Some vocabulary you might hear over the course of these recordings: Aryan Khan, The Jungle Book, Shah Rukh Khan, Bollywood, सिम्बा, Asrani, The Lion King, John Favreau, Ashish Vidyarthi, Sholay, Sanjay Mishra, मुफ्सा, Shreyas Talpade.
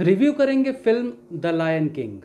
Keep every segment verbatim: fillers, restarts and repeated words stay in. Review करेंगे film the lion king.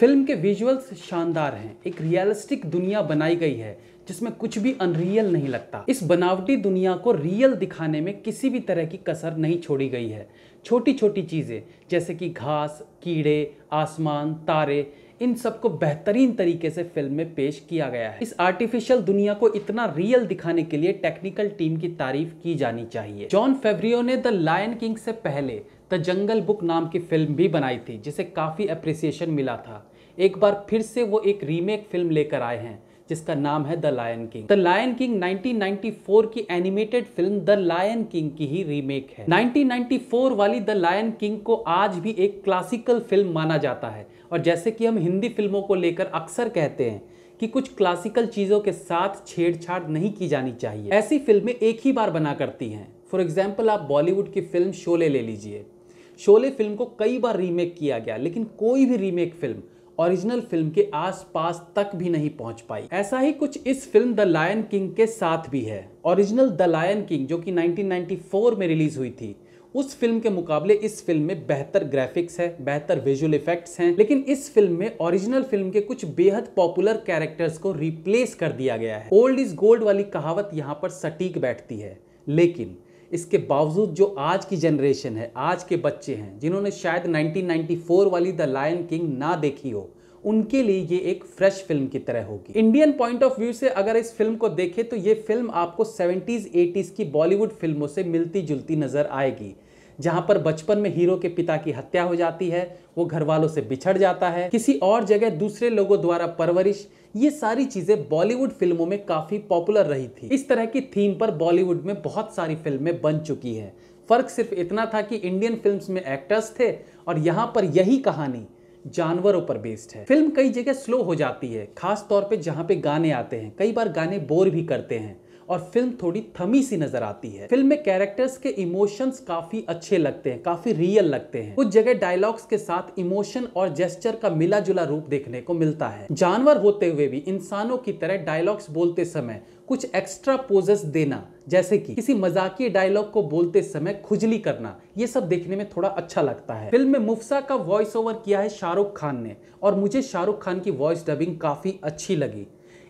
Film के visuals शानदार हैं। एक रियलिस्टिक दुनिया बनाई गई है जिसमें कुछ भी अनरियल नहीं लगता। इस बनावटी दुनिया को रियल दिखाने में किसी भी तरह की कसर नहीं छोड़ी गई है। छोटी छोटी चीज़ें जैसे कि घास, कीड़े, आसमान, तारे, इन सबको बेहतरीन तरीके से फिल्म में पेश किया गया है। इस आर्टिफिशियल दुनिया को इतना रियल दिखाने के लिए टेक्निकल टीम की तारीफ की जानी चाहिए। जॉन फेवरियो ने द लायन किंग से पहले द जंगल बुक नाम की फिल्म भी बनाई थी जिसे काफ़ी अप्रिसिएशन मिला था। एक बार फिर से वो एक रीमेक फिल्म लेकर आए हैं जिसका नाम है the lion king. The lion king nineteen ninety four की animated film the lion king की ही रीमेक है। नाइनटीन नाइंटी फोर वाली द लायन किंग को आज भी एक क्लासिकल फिल्म माना जाता है, और जैसे कि हम हिंदी फिल्मों को लेकर अक्सर कहते हैं कि कुछ क्लासिकल चीज़ों के साथ छेड़छाड़ नहीं की जानी चाहिए, ऐसी फिल्में एक ही बार बना करती हैं। फॉर एग्जाम्पल, आप बॉलीवुड की फिल्म शोले ले लीजिए। शोले फिल्म को कई बार रीमेक किया गया, लेकिन कोई भी रीमेक फिल्म ओरिजिनल फिल्म के आसपास तक भी नहीं पहुंच पाई। ऐसा ही कुछ इस फिल्म द लायन किंग के साथ भी है। ओरिजिनल द लायन किंग जो कि नाइनटीन नाइंटी फोर में रिलीज हुई थी, उस फिल्म के मुकाबले इस फिल्म में बेहतर ग्राफिक्स है, बेहतर विजुअल इफेक्ट्स हैं, लेकिन इस फिल्म में ओरिजिनल फिल्म के कुछ बेहद पॉपुलर कैरेक्टर्स को रिप्लेस कर दिया गया है। ओल्ड इज गोल्ड वाली कहावत यहाँ पर सटीक बैठती है, लेकिन इसके बावजूद जो आज की जनरेशन है, आज के बच्चे हैं जिन्होंने शायद नाइनटीन नाइंटी फोर वाली द लायन किंग ना देखी हो, उनके लिए ये एक फ्रेश फिल्म की तरह होगी। इंडियन पॉइंट ऑफ व्यू से अगर इस फिल्म को देखें तो ये फिल्म आपको सेवेंटीज़ एटीज़ की बॉलीवुड फिल्मों से मिलती जुलती नजर आएगी, जहां पर बचपन में हीरो के पिता की हत्या हो जाती है, वो घर वालों से बिछड़ जाता है, किसी और जगह दूसरे लोगों द्वारा परवरिश, ये सारी चीज़ें बॉलीवुड फिल्मों में काफ़ी पॉपुलर रही थी। इस तरह की थीम पर बॉलीवुड में बहुत सारी फिल्में बन चुकी हैं। फ़र्क सिर्फ इतना था कि इंडियन फिल्म्स में एक्टर्स थे और यहाँ पर यही कहानी जानवरों पर बेस्ड है। फिल्म कई जगह स्लो हो जाती है, खास तौर पे जहाँ पे गाने आते हैं। कई बार गाने बोर भी करते हैं और फिल्म थोड़ी थमी सी नजर आती है। फिल्म में कैरेक्टर्स के इमोशंस काफ़ी अच्छे लगते हैं, काफ़ी रियल लगते हैं। कुछ जगह डायलॉग्स के साथ इमोशन और जेस्चर का मिला जुला रूप देखने को मिलता है। जानवर होते हुए भी इंसानों की तरह डायलॉग्स बोलते समय कुछ एक्स्ट्रा पोजेस देना, जैसे कि किसी मजाकिया डायलॉग को बोलते समय खुजली करना, ये सब देखने में थोड़ा अच्छा लगता है। फिल्म में मुफ्सा का वॉइस ओवर किया है शाहरुख खान ने, और मुझे शाहरुख खान की वॉइस डबिंग काफ़ी अच्छी लगी।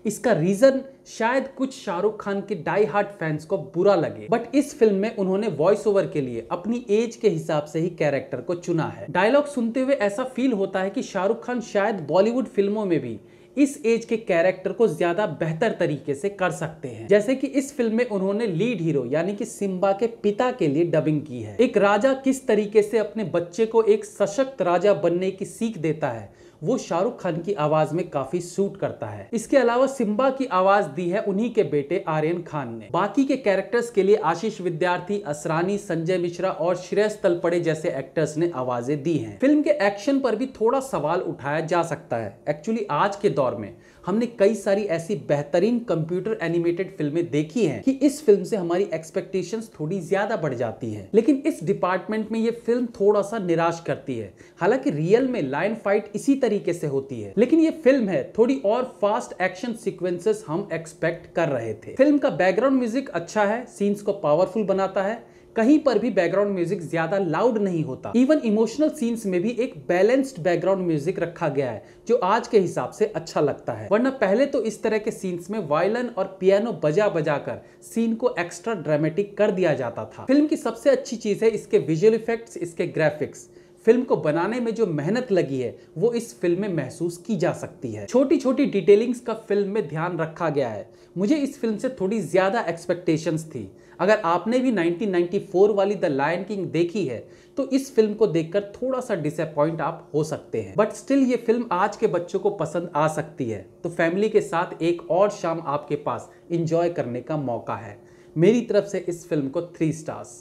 इसका रीज़न शायद कुछ शाहरुख खान के डाई हार्ट फैंस को बुरा लगे, बट इस फिल्म में उन्होंने वॉइस ओवर के लिए अपनी एज के हिसाब से ही कैरेक्टर को चुना है। डायलॉग सुनते हुए ऐसा फील होता है कि शाहरुख खान शायद बॉलीवुड फिल्मों में भी इस एज के कैरेक्टर को ज़्यादा बेहतर तरीके से कर सकते हैं, जैसे कि इस फिल्म में उन्होंने लीड हीरो यानी कि सिम्बा के पिता के लिए डबिंग की है। एक राजा किस तरीके से अपने बच्चे को एक सशक्त राजा बनने की सीख देता है, वो शाहरुख खान की आवाज़ में काफ़ी सूट करता है। इसके अलावा सिम्बा की आवाज़ दी है उन्हीं के बेटे आर्यन खान ने। बाकी के कैरेक्टर्स के लिए आशीष विद्यार्थी, असरानी, संजय मिश्रा और श्रेयस तलपड़े जैसे एक्टर्स ने आवाज़ें दी हैं। फिल्म के एक्शन पर भी थोड़ा सवाल उठाया जा सकता है। एक्चुअली आज के दौर में हमने कई सारी ऐसी बेहतरीन कंप्यूटर एनिमेटेड फिल्में देखी हैं कि इस फिल्म से हमारी एक्सपेक्टेशंस थोड़ी ज़्यादा बढ़ जाती हैं, लेकिन इस डिपार्टमेंट में ये फिल्म थोड़ा सा निराश करती है। हालांकि रियल में लायन फाइट इसी तरीके से होती है, लेकिन ये फिल्म है, थोड़ी और फास्ट एक्शन सीक्वेंसेस हम एक्सपेक्ट कर रहे थे। फिल्म का बैकग्राउंड म्यूजिक अच्छा है, सीन्स को पावरफुल बनाता है। कहीं पर भी बैकग्राउंड म्यूजिक ज्यादा लाउड नहीं होता। इवन इमोशनल सीन्स में भी एक बैलेंस्ड बैकग्राउंड म्यूजिक रखा गया है जो आज के हिसाब से अच्छा लगता है, वरना पहले तो इस तरह के सीन्स में वायलिन और पियानो बजा बजा कर सीन को एक्स्ट्रा ड्रामेटिक कर दिया जाता था। फिल्म की सबसे अच्छी चीज है इसके विजुअल इफेक्ट्स, इसके ग्राफिक्स। फिल्म को बनाने में जो मेहनत लगी है वो इस फिल्म में महसूस की जा सकती है। छोटी छोटी डिटेलिंग्स का फिल्म में ध्यान रखा गया है। मुझे इस फिल्म से थोड़ी ज़्यादा एक्सपेक्टेशंस थी। अगर आपने भी नाइनटीन नाइंटी फोर वाली द लायन किंग देखी है तो इस फिल्म को देखकर थोड़ा सा डिसअपॉइंट आप हो सकते हैं, बट स्टिल ये फिल्म आज के बच्चों को पसंद आ सकती है। तो फैमिली के साथ एक और शाम आपके पास इंजॉय करने का मौका है। मेरी तरफ से इस फिल्म को three stars.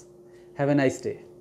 Have a nice day.